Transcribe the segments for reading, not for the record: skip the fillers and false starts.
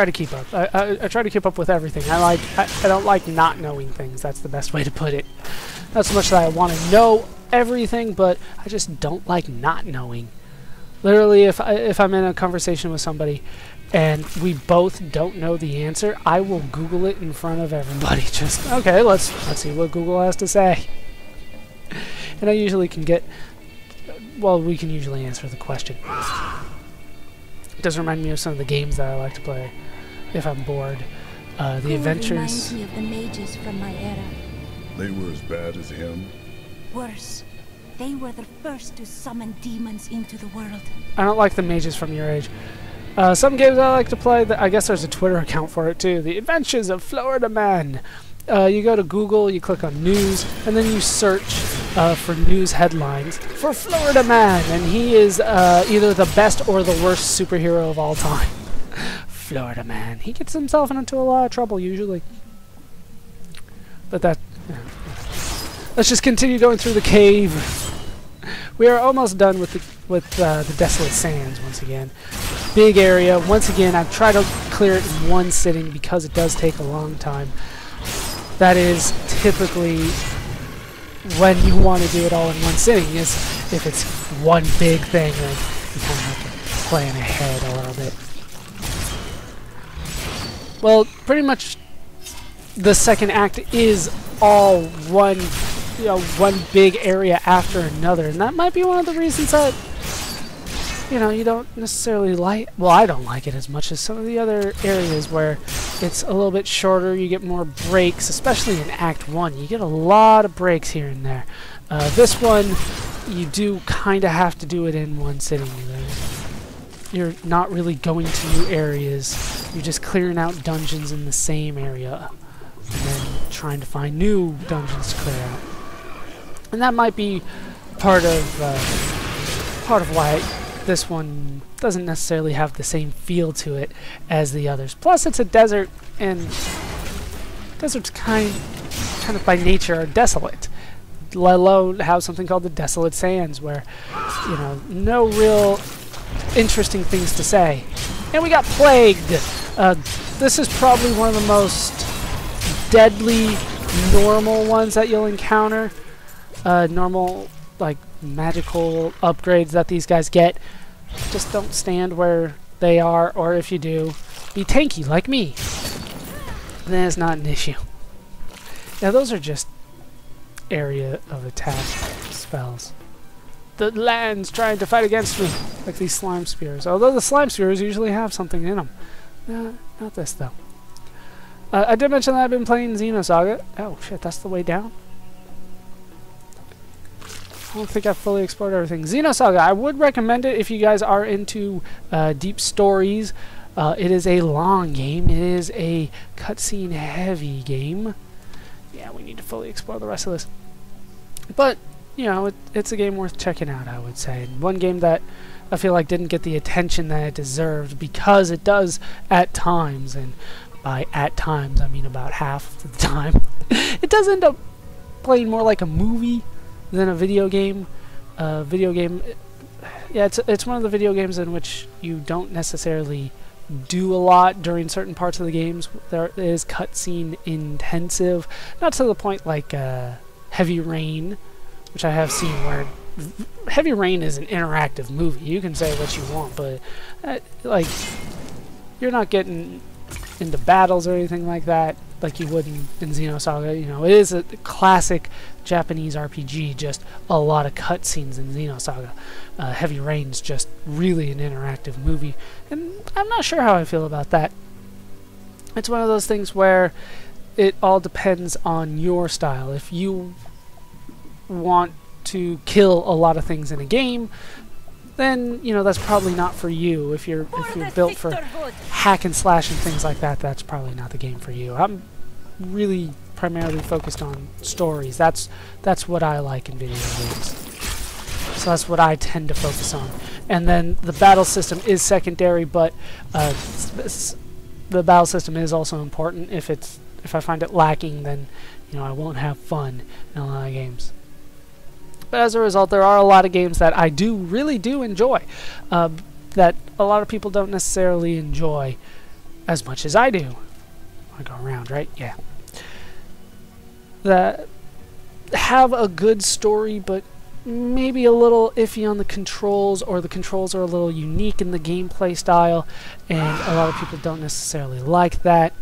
try to keep up. I try to keep up with everything. I don't like not knowing things. That's the best way to put it. Not so much that I want to know everything, but I just don't like not knowing. Literally, if I'm in a conversation with somebody and we both don't know the answer, I will Google it in front of everybody. Just, okay, let's see what Google has to say. And I usually can get, well, we can usually answer the question. It does remind me of some of the games that I like to play if I'm bored. The adventures. Reminds me of the mages from my era. They were as bad as him? Worse. They were the first to summon demons into the world. I don't like the mages from your age. Some games I like to play, that I guess there's a Twitter account for it too. The Adventures of Florida Man. You go to Google, you click on news, and then you search for news headlines for Florida Man, and he is either the best or the worst superhero of all time. Florida Man. He gets himself into a lot of trouble usually. But that... Let's just continue going through the cave. We are almost done with the Desolate Sands once again. Big area. Once again, I've tried to clear it in one sitting because it does take a long time. That is typically when you want to do it all in one sitting, is if it's one big thing, then you kind of have to plan ahead a little bit. Well, pretty much the second act is all one, you know, one big area after another, and that might be one of the reasons that, you know, you don't necessarily like, well, I don't like it as much as some of the other areas where it's a little bit shorter, you get more breaks, especially in Act 1. You get a lot of breaks here and there. This one, you do kind of have to do it in one sitting. You're not really going to new areas. You're just clearing out dungeons in the same area and then trying to find new dungeons to clear out. And that might be part of why this one doesn't necessarily have the same feel to it as the others. Plus, it's a desert, and deserts kind of by nature are desolate. Let alone have something called the Desolate Sands, where, you know, no real interesting things to say. And we got plagued. This is probably one of the most deadly normal ones that you'll encounter. Normal, like, magical upgrades that these guys get. Just don't stand where they are, or if you do, be tanky like me. And then it's not an issue. Now those are just area of attack spells. The land's trying to fight against me, like these slime spears. Although the slime spears usually have something in them. Not this though. I did mention that I've been playing Xenosaga. Oh shit, that's the way down? I don't think I've fully explored everything. Xenosaga, I would recommend it if you guys are into deep stories. It is a long game. It is a cutscene heavy game. Yeah, we need to fully explore the rest of this. But, you know, it's a game worth checking out, I would say. And one game that I feel like didn't get the attention that it deserved, because it does at times, and by at times I mean about half of the time, it does end up playing more like a movie than a video game. Yeah, it's one of the video games in which you don't necessarily do a lot during certain parts of the games. There is cutscene intensive, not to the point like Heavy Rain, which I have seen, where Heavy Rain is an interactive movie. You can say what you want, but like, you're not getting into battles or anything like that, like you would in Xenosaga. You know, it is a classic Japanese RPG, just a lot of cutscenes in Xenosaga. Heavy Rain's just really an interactive movie, and I'm not sure how I feel about that. It's one of those things where it all depends on your style. If you want to kill a lot of things in a game, then, you know, that's probably not for you. If you're built for hack and slash and things like that, that's probably not the game for you. I'm really primarily focused on stories. That's what I like in video games. So that's what I tend to focus on. And then the battle system is secondary, but the battle system is also important. If I find it lacking, then, you know, I won't have fun in a lot of games. But as a result, there are a lot of games that I really do enjoy, that a lot of people don't necessarily enjoy as much as I do. I go around, right? Yeah. That have a good story, but maybe a little iffy on the controls, or the controls are a little unique in the gameplay style, and a lot of people don't necessarily like that.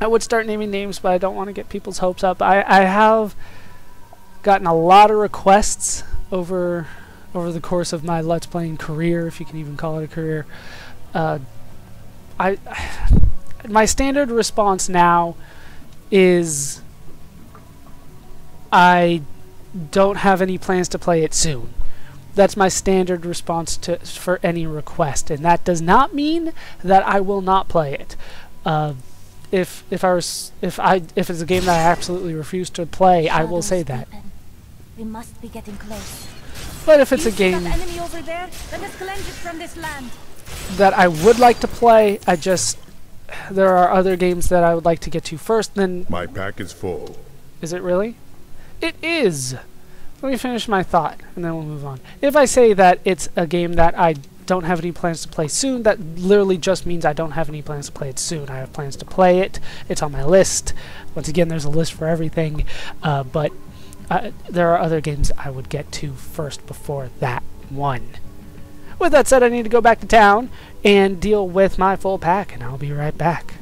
I would start naming names, but I don't want to get people's hopes up. I have gotten a lot of requests over the course of my Let's Playing career, if you can even call it a career. My standard response now is I don't have any plans to play it soon. That's my standard response for any request, and that does not mean that I will not play it. If it's a game that I absolutely refuse to play, I will say that. We must be getting close. But if it's a game that I would like to play, there are other games that I would like to get to first. Then my pack is full. Is it really? It is. Let me finish my thought, and then we'll move on. If I say that it's a game that I don't have any plans to play soon, that literally just means I don't have any plans to play it soon. I have plans to play it. It's on my list. Once again, there's a list for everything, but there are other games I would get to first before that one. With that said, I need to go back to town and deal with my full pack, and I'll be right back.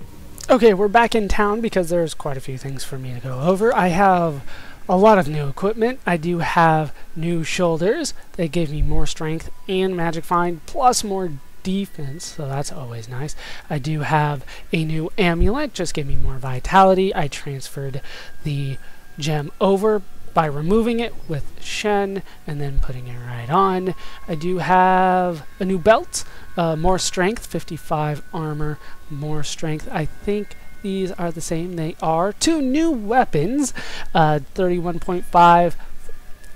Okay, we're back in town because there's quite a few things for me to go over. I have a lot of new equipment. I do have new shoulders. They gave me more strength and magic find, plus more defense, so that's always nice. I do have a new amulet, just gave me more vitality. I transferred the gem over by removing it with Shen and then putting it right on. I do have a new belt, more strength, 55 armor, more strength. I think these are the same. They are two new weapons, 31.5,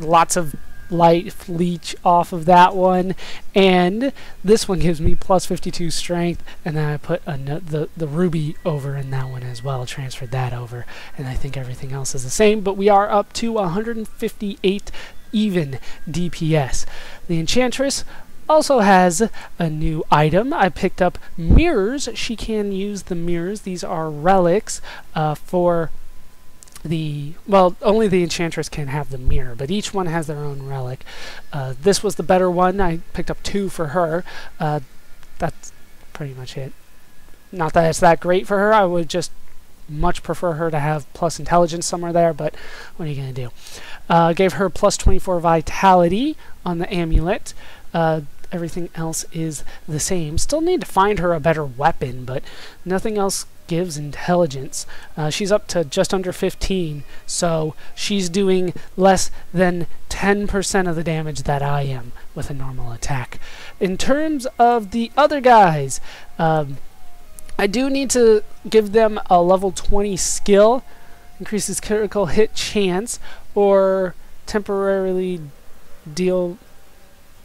lots of life leech off of that one, and this one gives me plus 52 strength, and then I put the ruby over in that one as well, transferred that over, and I think everything else is the same, but we are up to 158 even DPS. The Enchantress also has a new item. I picked up mirrors. She can use the mirrors. These are relics for the, well, only the Enchantress can have the mirror, but each one has their own relic. This was the better one. I picked up two for her. That's pretty much it. Not that it's that great for her. I would just much prefer her to have plus intelligence somewhere there, but what are you going to do? Gave her plus 24 vitality on the amulet. Everything else is the same. Still need to find her a better weapon, but nothing else gives intelligence. She's up to just under 15, so she's doing less than 10% of the damage that I am with a normal attack. In terms of the other guys, I do need to give them a level 20 skill, increases critical hit chance, or temporarily deal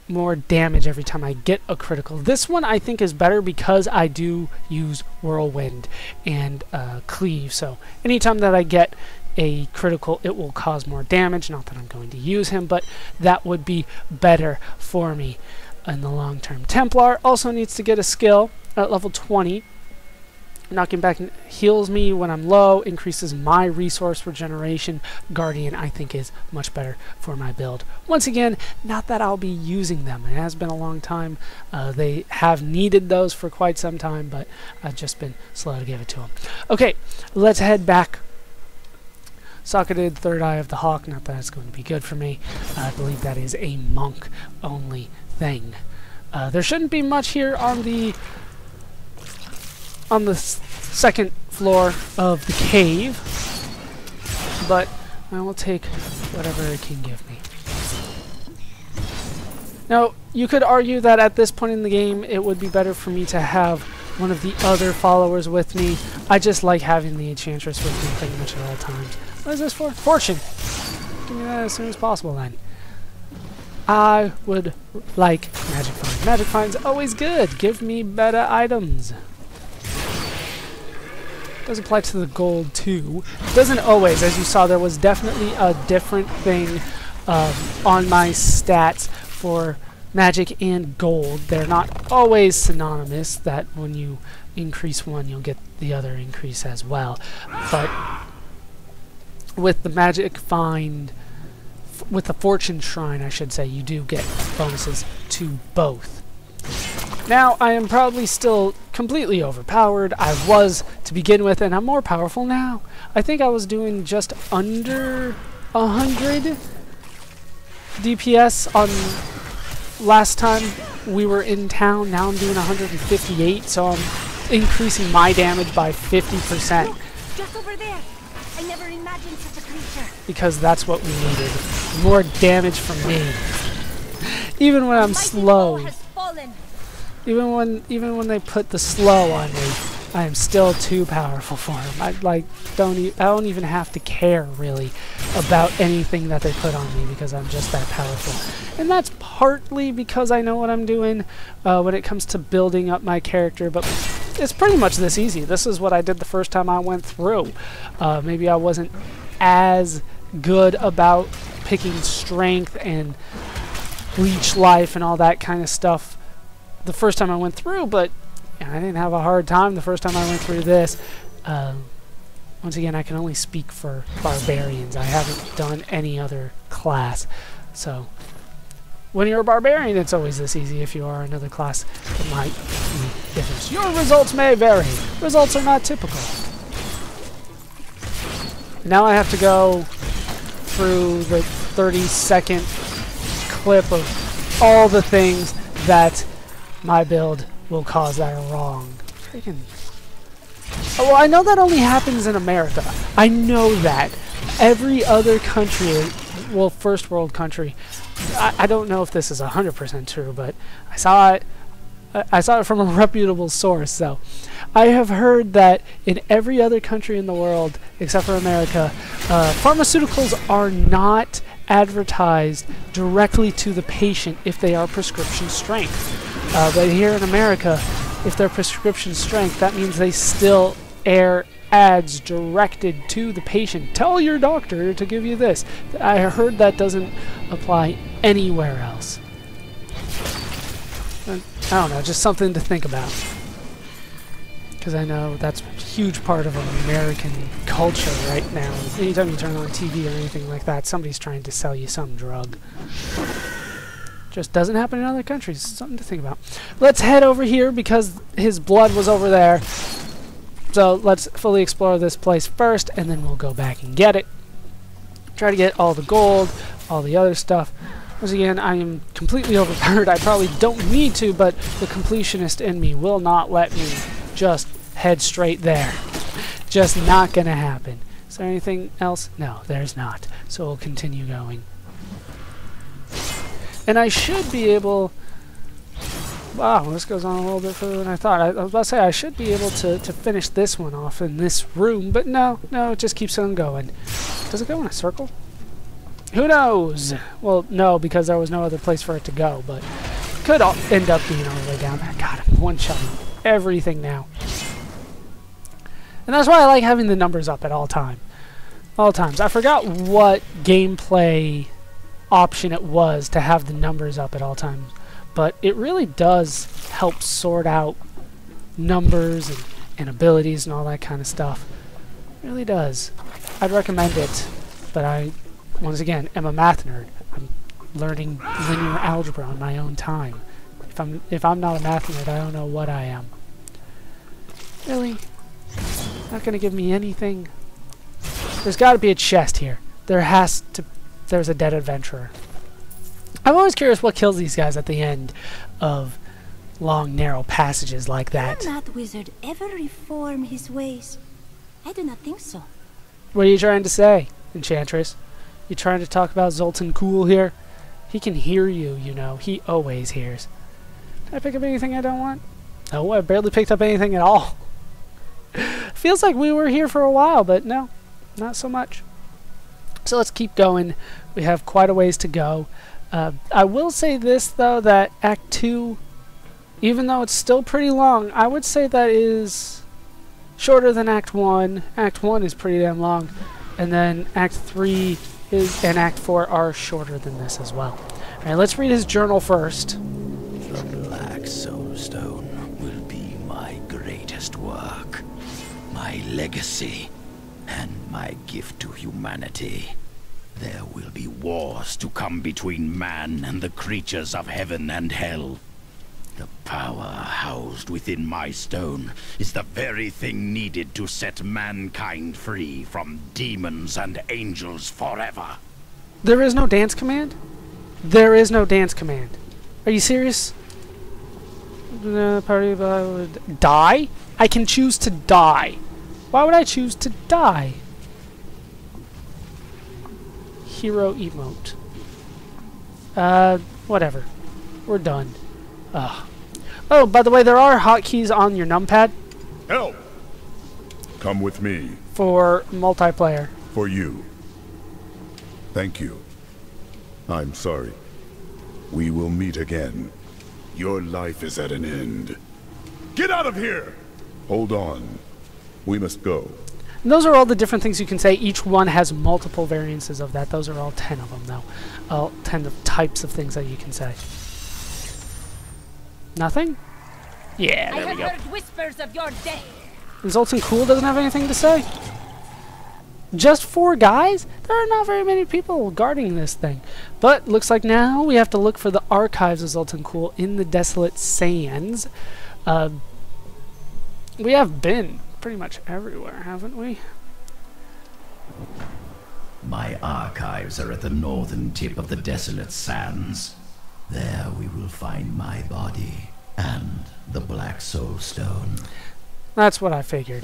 more damage every time I get a critical. This one I think is better because I do use whirlwind and cleave, so anytime that I get a critical it will cause more damage. Not that I'm going to use him, but that would be better for me in the long term. Templar also needs to get a skill at level 20. Knocking back heals me when I'm low, increases my resource regeneration. Guardian, I think, is much better for my build. Once again, not that I'll be using them. It has been a long time. They have needed those for quite some time, but I've just been slow to give it to them. Okay, let's head back. Socketed Third Eye of the Hawk. Not that it's going to be good for me. I believe that is a monk-only thing. There shouldn't be much here on the second floor of the cave, but I will take whatever it can give me. Now, you could argue that at this point in the game, it would be better for me to have one of the other followers with me. I just like having the Enchantress with me pretty much at all times. What is this for? Fortune! Give me that as soon as possible, then. I would like Magic Find. Magic Find's always good. Give me better items. Does apply to the gold too. Doesn't always. As you saw, there was definitely a different thing on my stats for magic and gold. They're not always synonymous, that when you increase one you'll get the other increase as well. But with the magic find, with the fortune shrine I should say, you do get bonuses to both. Now I am probably still completely overpowered. I was to begin with, and I'm more powerful now. I think I was doing just under 100 DPS on last time we were in town. Now I'm doing 158, so I'm increasing my damage by 50%. Look, just over there. I never imagined such a creature. Because that's what we needed. More damage from me. Even when I'm slow. Even when they put the slow on me, I am still too powerful for them. I don't even have to care really about anything that they put on me because I'm just that powerful. And that's partly because I know what I'm doing when it comes to building up my character, but it's pretty much this easy. This is what I did the first time I went through. Maybe I wasn't as good about picking strength and leech life and all that kind of stuff the first time I went through, but I didn't have a hard time the first time I went through this. Once again, I can only speak for barbarians. I haven't done any other class. So when you're a barbarian, it's always this easy. If you are another class, it might be different. Your results may vary. Results are not typical. Now I have to go through the 30-second clip of all the things that my build will cause that are wrong. Freaking. Oh, well, I know that only happens in America. I know that. Every other country, well, first world country, I don't know if this is 100% true, but I saw it from a reputable source, so. I have heard that in every other country in the world, except for America, pharmaceuticals are not advertised directly to the patient if they are prescription strength. But here in America, if they're prescription strength, that means they still air ads directed to the patient. Tell your doctor to give you this. I heard that doesn't apply anywhere else. I don't know, just something to think about. Because I know that's a huge part of American culture right now. Anytime you turn on TV or anything like that, somebody's trying to sell you some drug. Just doesn't happen in other countries. Something to think about. Let's head over here because his blood was over there. So let's fully explore this place first, and then we'll go back and get it. Try to get all the gold, all the other stuff. Once again, I am completely overpowered. I probably don't need to, but the completionist in me will not let me just head straight there. Just not gonna happen. Is there anything else? No, there's not. So we'll continue going. And I should be able... Wow, this goes on a little bit further than I thought. I was about to say, I should be able to finish this one off in this room, but no, it just keeps on going. Does it go in a circle? Who knows? Well, no, because there was no other place for it to go, but it could end up being all the way down there. God, I'm one-shotting everything now. And that's why I like having the numbers up at all times. All times. I forgot what gameplay option it was to have the numbers up at all times, but it really does help sort out numbers and abilities and all that kind of stuff. It really does. I'd recommend it, but I, once again, am a math nerd. I'm learning linear algebra on my own time. If I'm not a math nerd, I don't know what I am. Really? Not gonna give me anything? There's gotta be a chest here. There has to be. There's a dead adventurer. I'm always curious what kills these guys at the end of long, narrow passages like that. Can that wizard ever reform his ways? I do not think so. What are you trying to say, Enchantress? You trying to talk about Zoltun Kulle here? He can hear you, you know. He always hears. Did I pick up anything I don't want? No, I barely picked up anything at all. Feels like we were here for a while, but no, not so much. So let's keep going. We have quite a ways to go. I will say this, though, that Act 2, even though it's still pretty long, I would say that is shorter than Act 1. Act 1 is pretty damn long. And then Act 3 and Act 4 are shorter than this as well. Alright, let's read his journal first. The Black Soulstone will be my greatest work, my legacy, and my gift to humanity. There will be wars to come between man and the creatures of heaven and hell. The power housed within my stone is the very thing needed to set mankind free from demons and angels forever. There is no dance command? There is no dance command. Are you serious? Party would die? I can choose to die. Why would I choose to die? Hero emote. Whatever. We're done. Ugh. Oh, by the way, there are hotkeys on your numpad. Help! Come with me. For multiplayer. For you. Thank you. I'm sorry. We will meet again. Your life is at an end. Get out of here! Hold on. We must go. And those are all the different things you can say. Each one has multiple variances of that. Those are all 10 of them, though. All 10 of types of things that you can say. Nothing? Yeah, there we go. I have heard whispers of your death. Zoltun Kulle doesn't have anything to say? Just 4 guys? There are not very many people guarding this thing. But looks like now we have to look for the Archives of Zoltun Kulle in the Desolate Sands. We have been pretty much everywhere, haven't we? My archives are at the northern tip of the Desolate Sands. There we will find my body and the Black Soulstone. That's what I figured.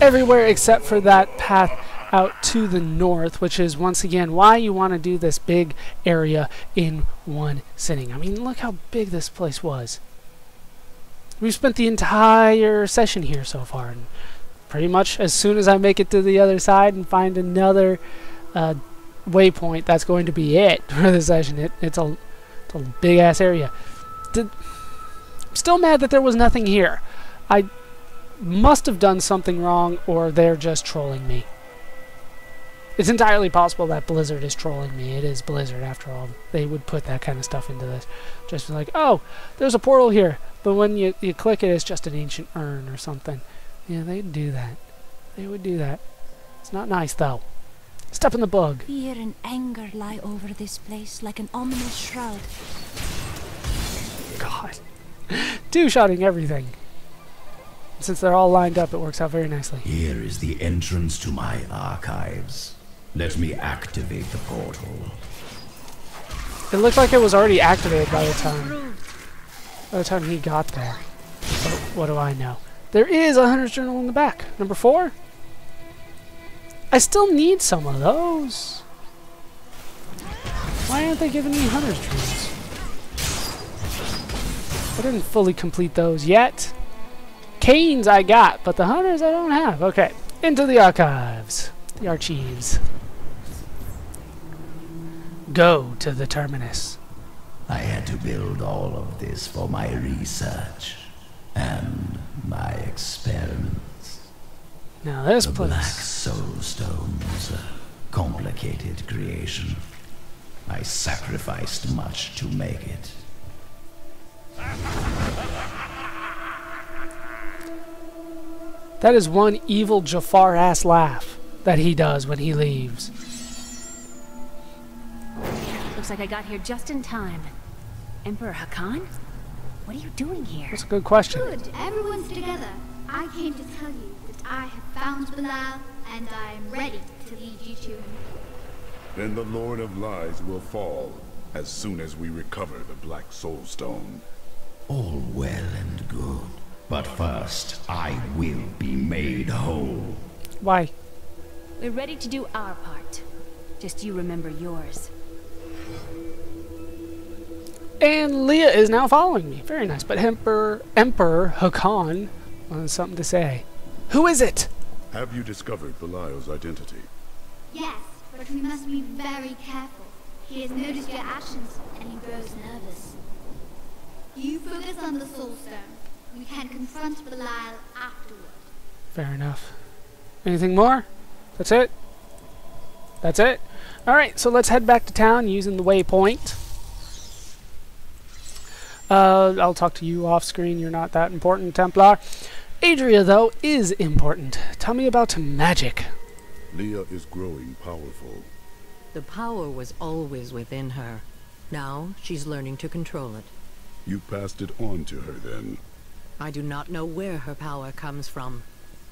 Everywhere except for that path out to the north, which is once again why you want to do this big area in one sitting. I mean, look how big this place was. We've spent the entire session here so far, and pretty much as soon as I make it to the other side and find another waypoint, that's going to be it for the session. It's a big ass area. I'm still mad that there was nothing here. I must have done something wrong, or they're just trolling me. It's entirely possible that Blizzard is trolling me. It is Blizzard, after all. They would put that kind of stuff into this. Just like, oh, there's a portal here. But when you click it, it's just an ancient urn or something. Yeah, they'd do that. They would do that. It's not nice, though. Step in the bug. Fear and anger lie over this place like an ominous shroud. God. Two-shotting everything. Since they're all lined up, it works out very nicely. Here is the entrance to my archives. Let me activate the portal. It looked like it was already activated by the time he got there. But what do I know? There is a hunter's journal in the back. Number 4. I still need some of those. Why aren't they giving me hunter's journals? I didn't fully complete those yet. Canes I got, but the hunters I don't have. Okay, into the archives. The archives. Go to the terminus. I had to build all of this for my research and my experiments. Now this place. The Black Soulstone was a complicated creation. I sacrificed much to make it. That is one evil Jafar-ass laugh that he does when he leaves. Looks like I got here just in time. Emperor Hakan? What are you doing here? That's a good question. Good, everyone's together. I came to tell you that I have found Bilal, and I am ready to lead you to him. Then the Lord of Lies will fall as soon as we recover the Black Soulstone. All well and good. But first, I will be made whole. Why? We're ready to do our part. Just you remember yours. And Leah is now following me. Very nice. But Emperor Hakan has something to say. Who is it? Have you discovered Belial's identity? Yes, but we must be very careful. He has noticed your actions, and he grows nervous. You focus on the Soulstone. We can confront Belial afterward. Fair enough. Anything more? That's it? That's it? Alright, so let's head back to town using the waypoint. I'll talk to you off screen. You're not that important, Templar. Adria, though, is important. Tell me about magic. Leah is growing powerful. The power was always within her. Now she's learning to control it. You passed it on to her, then? I do not know where her power comes from.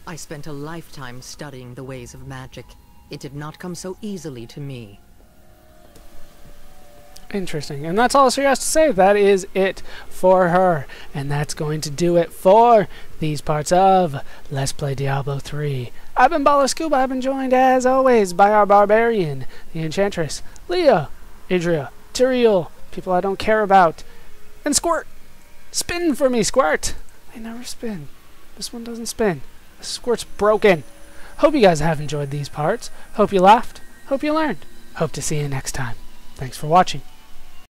I spent a lifetime studying the ways of magic. It did not come so easily to me. Interesting. And that's all she has to say. That is it for her. And that's going to do it for these parts of Let's Play Diablo 3. I've been BallerScuba. I've been joined, as always, by our Barbarian, the Enchantress, Leah, Adria, Tyrael, people I don't care about, and Squirt. Spin for me, Squirt. They never spin. This one doesn't spin. This Squirt's broken. Hope you guys have enjoyed these parts. Hope you laughed. Hope you learned. Hope to see you next time. Thanks for watching.